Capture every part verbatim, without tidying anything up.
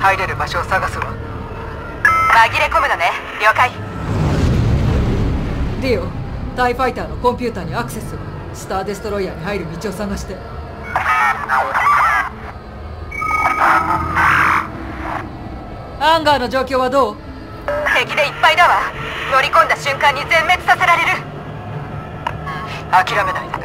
入れる場所を探すわ。紛れ込むのね。了解。ディオ、タイファイターのコンピューターにアクセスを。スターデストロイヤーに入る道を探して。アンガーの状況はどう？敵でいっぱいだわ。乗り込んだ瞬間に全滅させられる。諦めないで。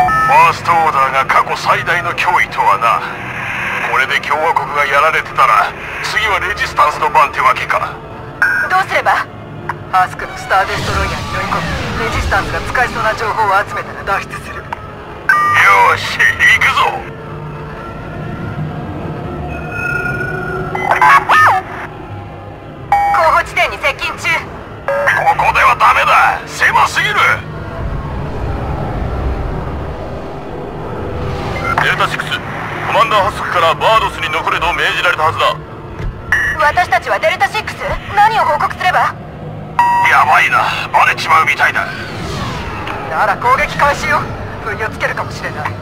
ファーストオーダーが過去最大の脅威とはな。これで共和国がやられてたら、次はレジスタンスの番ってわけか。どうすれば？アスクのスターデストロイヤーに乗り込み、レジスタンスが使えそうな情報を集めたら脱出する。よし、行くぞ。候補地点に接近中。ここではダメだ、狭すぎる。コマンダーハスクからバードスに残れと命じられたはずだ。私たちはデルタシックス？何を報告すれば？やばいな、バレちまうみたいだ。なら攻撃開始よ。不意をつけるかもしれない。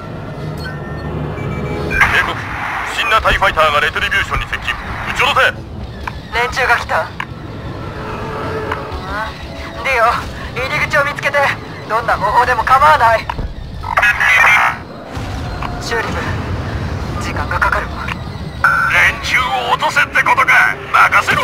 警告、不審なタイファイターがレトリビューションに接近。撃ち下ろせ。連中が来た。ディオ、入り口を見つけて。どんな方法でも構わない。シューリム、時間がかかるわ。連中を落とせってことか。任せろ。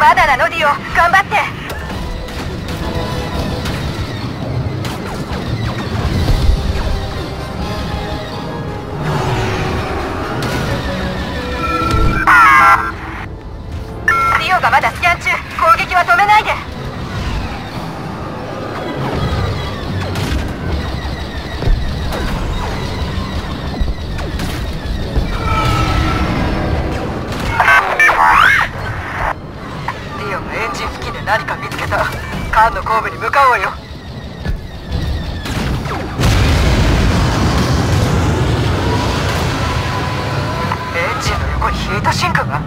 まだなのディオ、頑張って。まだスキャン中。攻撃は止めないで。ディオがエンジン付近で何か見つけた。カーンの後部に向かおうよ。エンジンの横にヒートシンクが。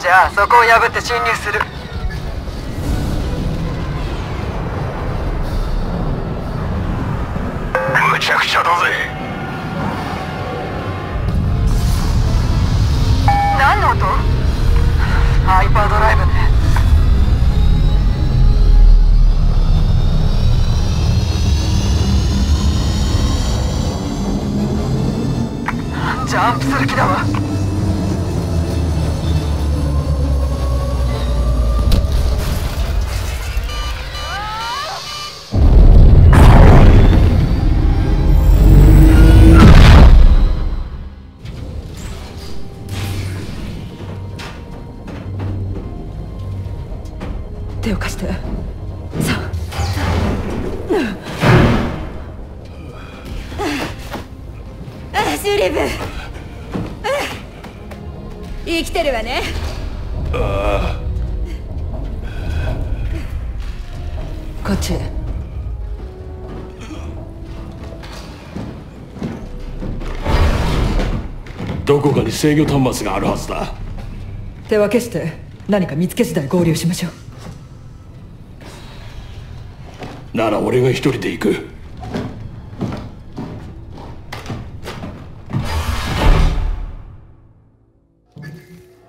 じゃあそこを破って侵入する。むちゃくちゃだぜ。何の音？ハイパードライブね。ジャンプする気だわ。手を貸して。さあ。シュリブ、生きてるわね。ああ、こっち。どこかに制御端末があるはずだ。手分けして、何か見つけ次第合流しましょう。なら俺が一人で行く。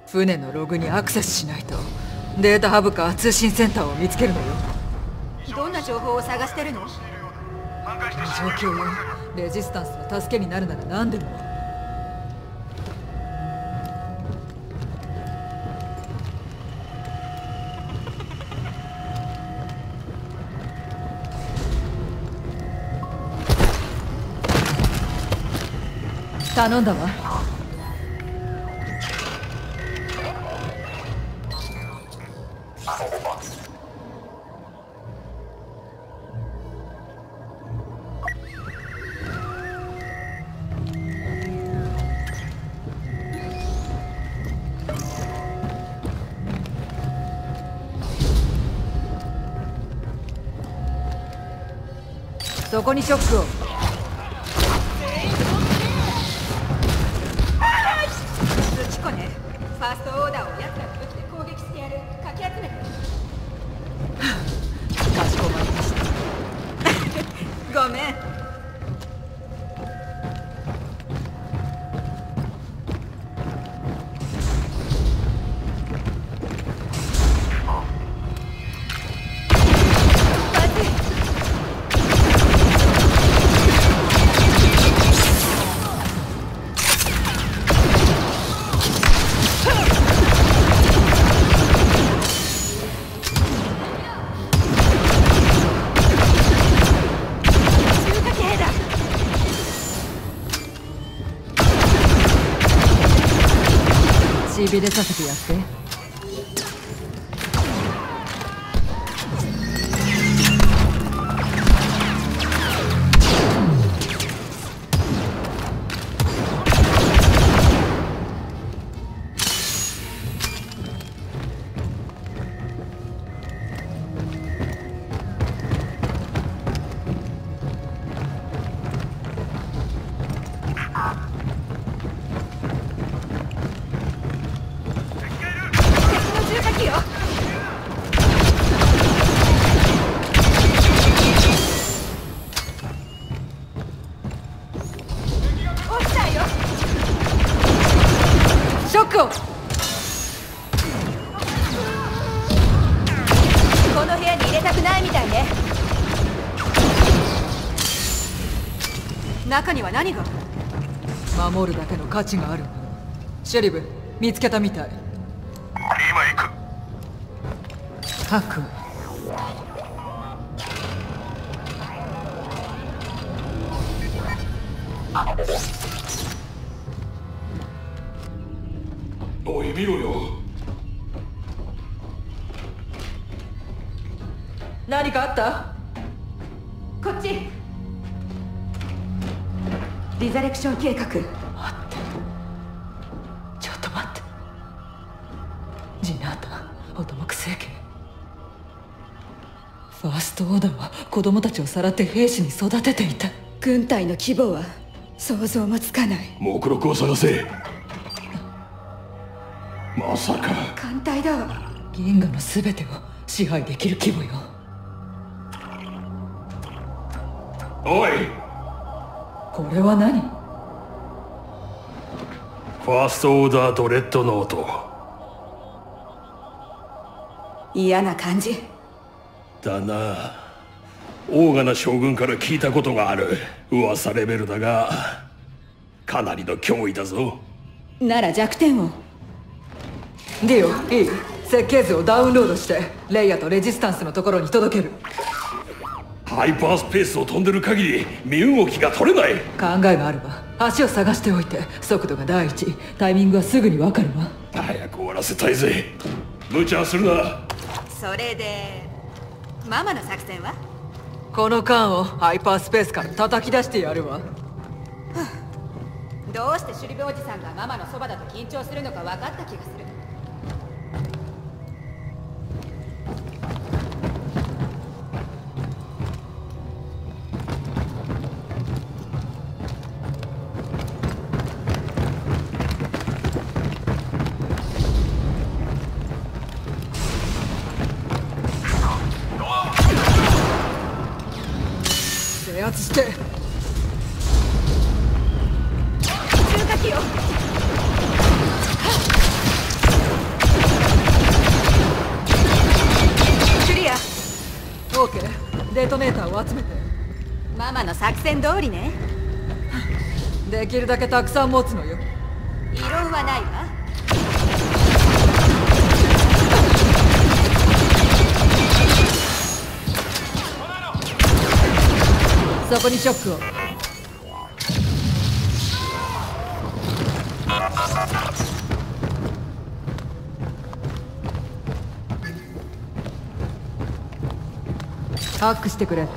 船のログにアクセスしないと。データハブか通信センターを見つけるのよ。どんな情報を探してるの？状況よ。レジスタンスの助けになるなら何でも。頼んだわ。そこにショックを。びれさせてやって。中には何が？守るだけの価値がある。シェリブ、見つけたみたい。今行く。ハク。おい見ろよ。何かあった？こっち。リザレクション計画。待って、ちょっと待って、ジナータ、オトモク政権、ファーストオーダーは子供たちをさらって兵士に育てていた。軍隊の規模は想像もつかない。目録を探せ。まさか艦隊だわ。銀河の全てを支配できる規模よ。おい、これは何？ファーストオーダーとレッドノート。嫌な感じだな。オーガナ将軍から聞いたことがある。噂レベルだがかなりの脅威だぞ。なら弱点を。ディオ、いい？設計図をダウンロードしてレイヤとレジスタンスのところに届ける。ハイパースペースを飛んでる限り身動きが取れない。考えがあれば足を探しておいて。速度が第一、タイミングはすぐに分かるわ。早く終わらせたいぜ。無茶するな。それでママの作戦は？この缶をハイパースペースから叩き出してやるわ。どうしてシュリブおじさんがママのそばだと緊張するのか分かった気がする。して通過機を。クリア。オーケー、デトネーターを集めて。ママの作戦通りね。できるだけたくさん持つのよ。異論はないわ。そこにショックを。ハックしてくれ。ハ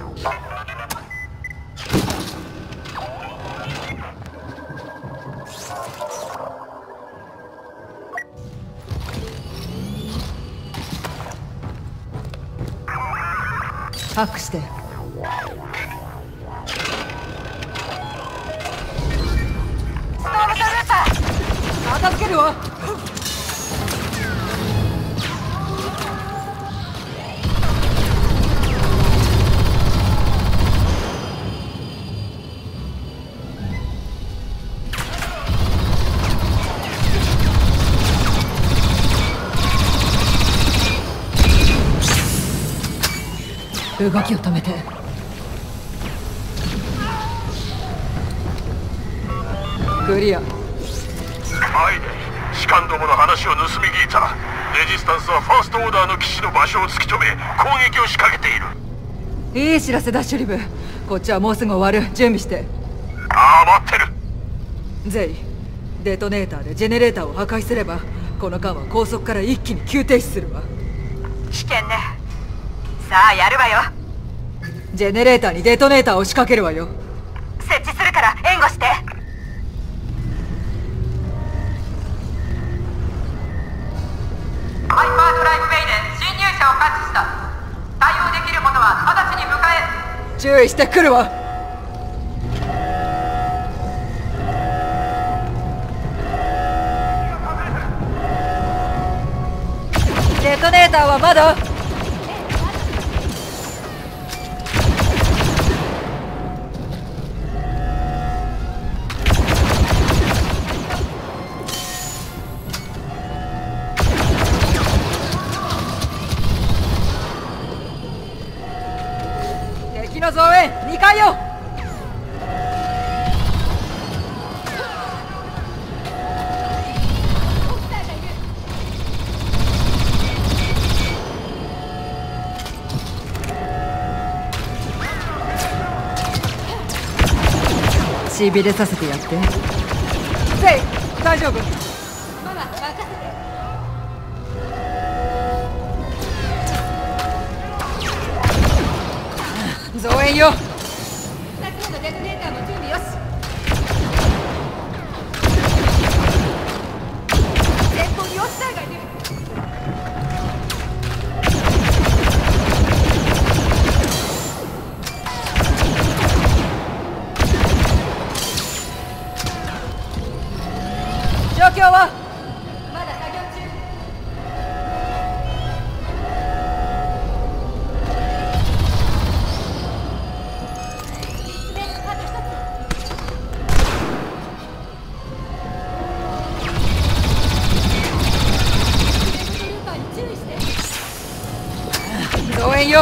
ックして。助けるわ。動きを止めて。クリア。士官どもの話を盗み聞いた。レジスタンスはファーストオーダーの騎士の場所を突き止め攻撃を仕掛けている。いい知らせだシュリブ。こっちはもうすぐ終わる。準備して。ああ、待ってる。ゼイ、デトネーターでジェネレーターを破壊すればこの間は高速から一気に急停止するわ。危険ね。さあやるわよ。ジェネレーターにデトネーターを仕掛けるわよ。設置するから援護して。ハイパーフライトメイデン侵入者を感知した。対応できるものは直ちに迎え。注意してくるわ。デトネーターはまだ。敵の増援にかいよ。しびれさせてやって。せい、大丈夫。ママ、任せて。増援よ。さっきのデトネーターも準備よし。前方にオフィサーがいる。状況はまだ作業中。立命のカードひとつ。レーに注意して。応援よ。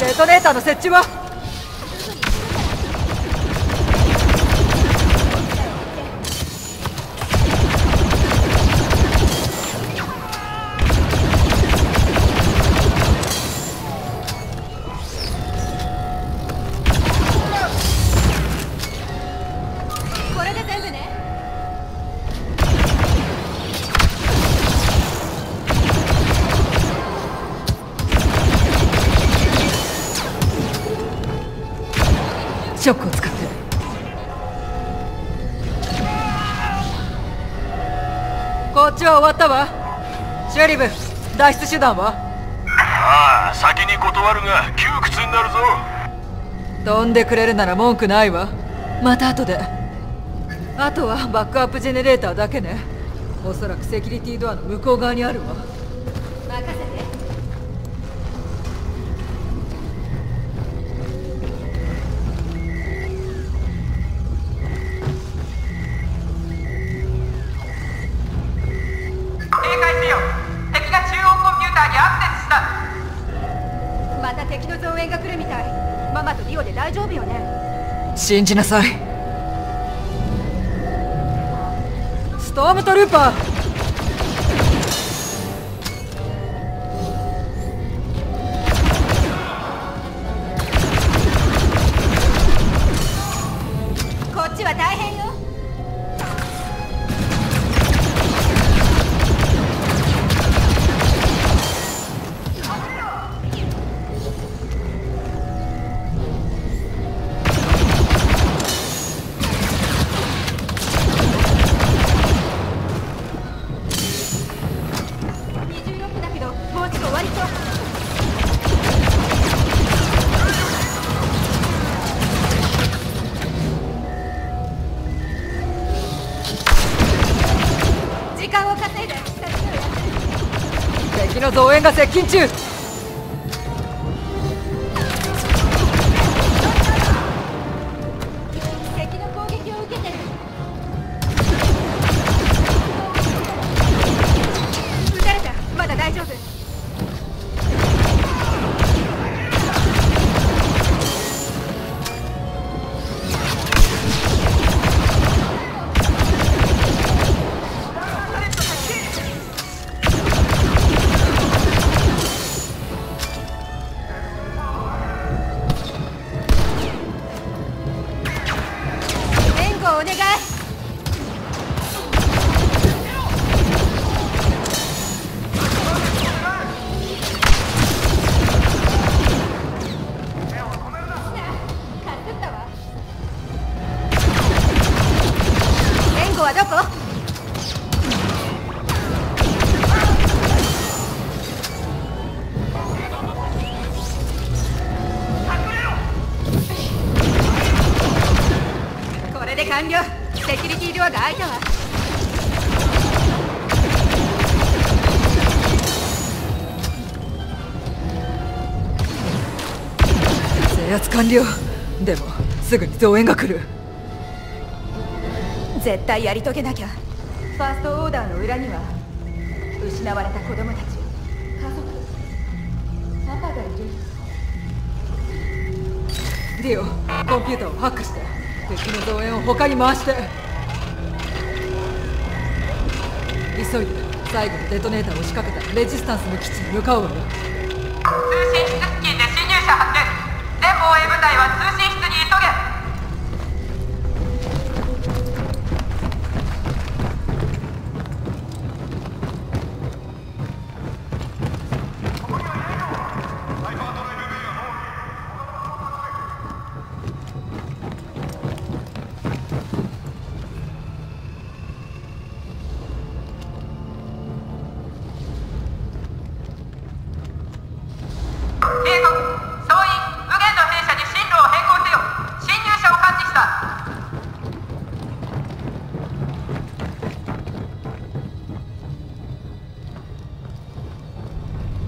デトネーターの設置はこれで全部ね。ショックを使って。こっちは終わったわ。シェリブ、脱出手段は。ああ、先に断るが窮屈になるぞ。飛んでくれるなら文句ないわ。また後で。あとはバックアップジェネレーターだけね。おそらくセキュリティドアの向こう側にあるわ。任せて。また敵の増援が来るみたい。ママとリオで大丈夫よね。信じなさい。ストームトルーパー。敵の増援が接近中。敵の攻撃を受けてる。撃たれた。まだ大丈夫。完了。セキュリティドアが開いたわ。制圧完了。でもすぐに増援が来る。絶対やり遂げなきゃ。ファーストオーダーの裏には失われた子供たち、家族、パパがいる。ディオ、コンピューターをハックして敵の増援を他に回して。急いで最後のデトネーターを仕掛けたレジスタンスの基地に向かおうよ。通信室付近で侵入者発見。連防衛部隊は通信室に急げ。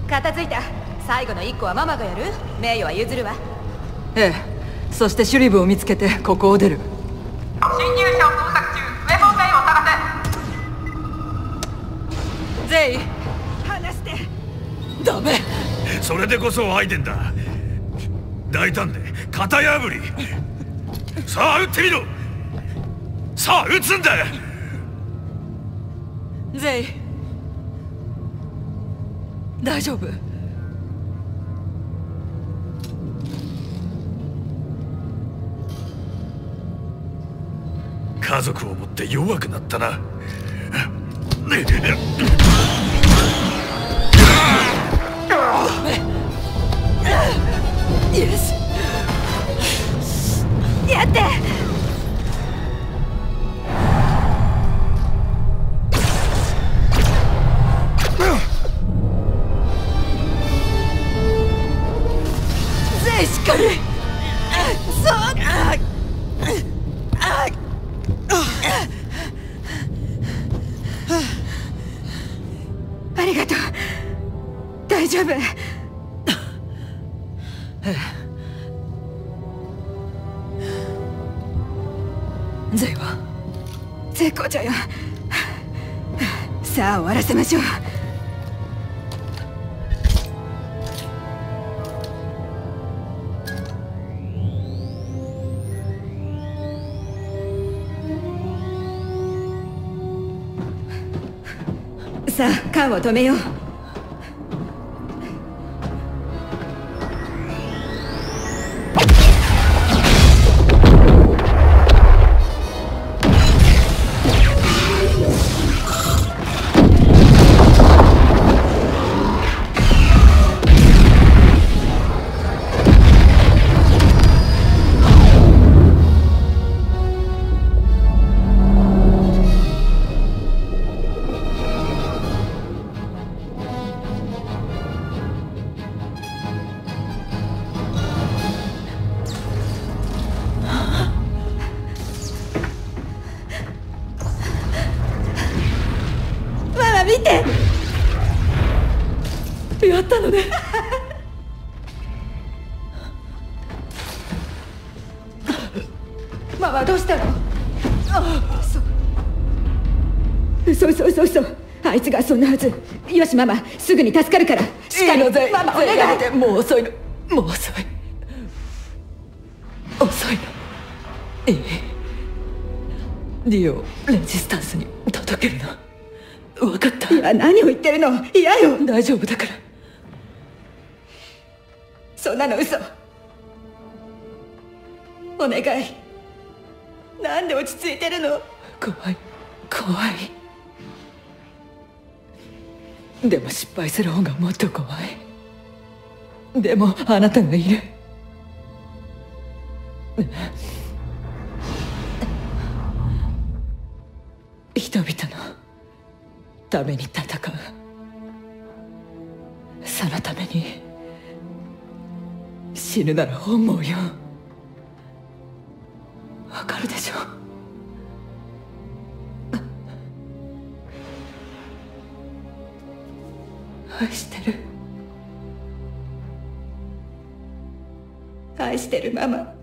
片付いた。最後のいっこはママがやる。名誉は譲るわ。ええ、そしてシュリブを見つけてここを出る。侵入者を捜索中。ウェポンメイを探せ。ゼイ、離して。ダメ。それでこそアイデンだ。大胆で型破り。さあ撃ってみろ。さあ撃つんだ。ゼイ、大丈夫。家族を持って弱くなったな。やって。ゼイは絶好調よ。さあ終わらせましょう。さあ缶を止めよう。やったのね。ママどうしたの？あ、そ嘘嘘嘘嘘。あいつがそんなはず。よしママ、すぐに助かるから。いいのでママお願い。もう遅いの。もう遅い遅いの。ええ、ディオをレジスタンスに届けるの。分かった。いや何を言ってるの。嫌よ。大丈夫だから。そんなの嘘。お願い。なんで落ち着いてるの。怖い怖い。でも失敗する方がもっと怖い。でもあなたがいる。人々のために戦う。そのために死ぬなら本望よ。わかるでしょ。愛してる愛してるママ、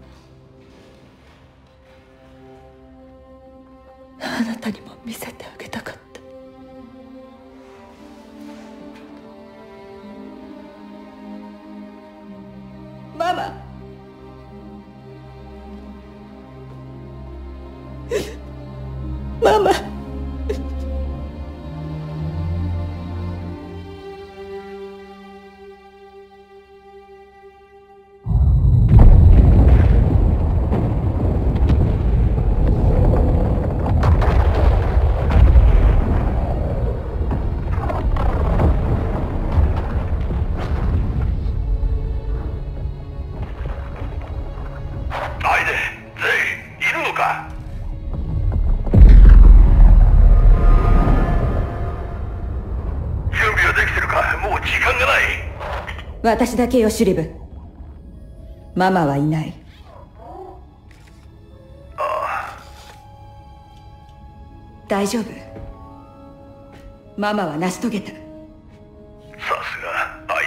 あなたにも見せてあげたかった。ママ、ママ、私だけよシュリブ、ママはいない。ああ、大丈夫、ママは成し遂げた。さすがアイ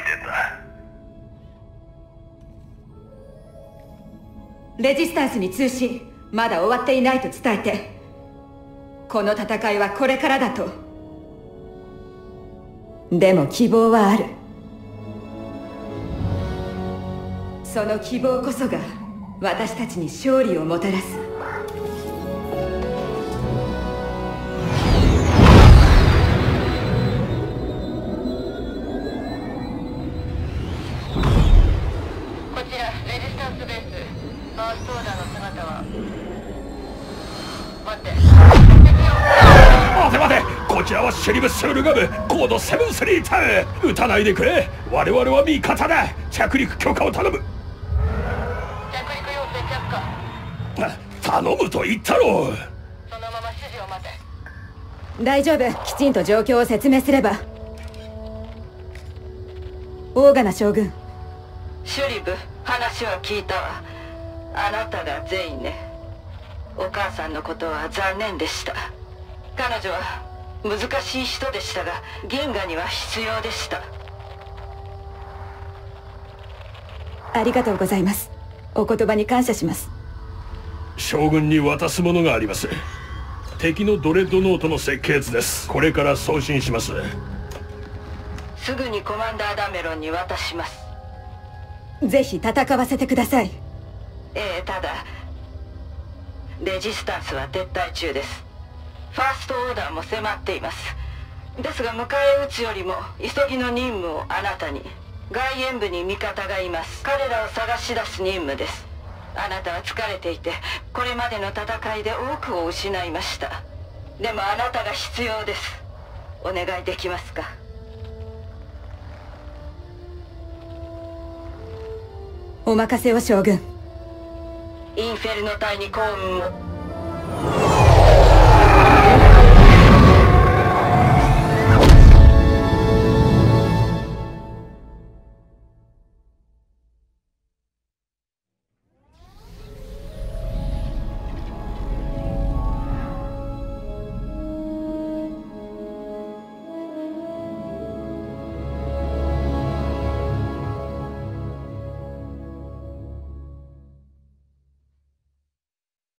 デンだ。レジスタンスに通信、まだ終わっていないと伝えて。この戦いはこれからだと。でも希望はある。その希望こそが私たちに勝利をもたらす。こちらレジスタンスベース、ファーストオーダーの姿は。待って、待て待て、こちらはシュリブ・スールガムコードセブンスリーツー、撃たないでくれ、我々は味方だ。着陸許可を頼む。頼むと言ったろう。そのまま指示を待て。大丈夫、きちんと状況を説明すれば。オーガナ将軍、シュリブ、話は聞いたわ。あなたが全員ね。お母さんのことは残念でした。彼女は難しい人でしたが、銀河には必要でした。ありがとうございます。お言葉に感謝します。将軍に渡すものがあります。敵のドレッドノートの設計図です。これから送信します。すぐにコマンダーダメロンに渡します。ぜひ戦わせてください。ええ、ただレジスタンスは撤退中です。ファーストオーダーも迫っています。ですが迎え撃つよりも急ぎの任務をあなたに。外縁部に味方がいます。彼らを探し出す任務です。あなたは疲れていて、これまでの戦いで多くを失いました。でもあなたが必要です。お願いできますか。お任せを将軍。インフェルノ隊に幸運を。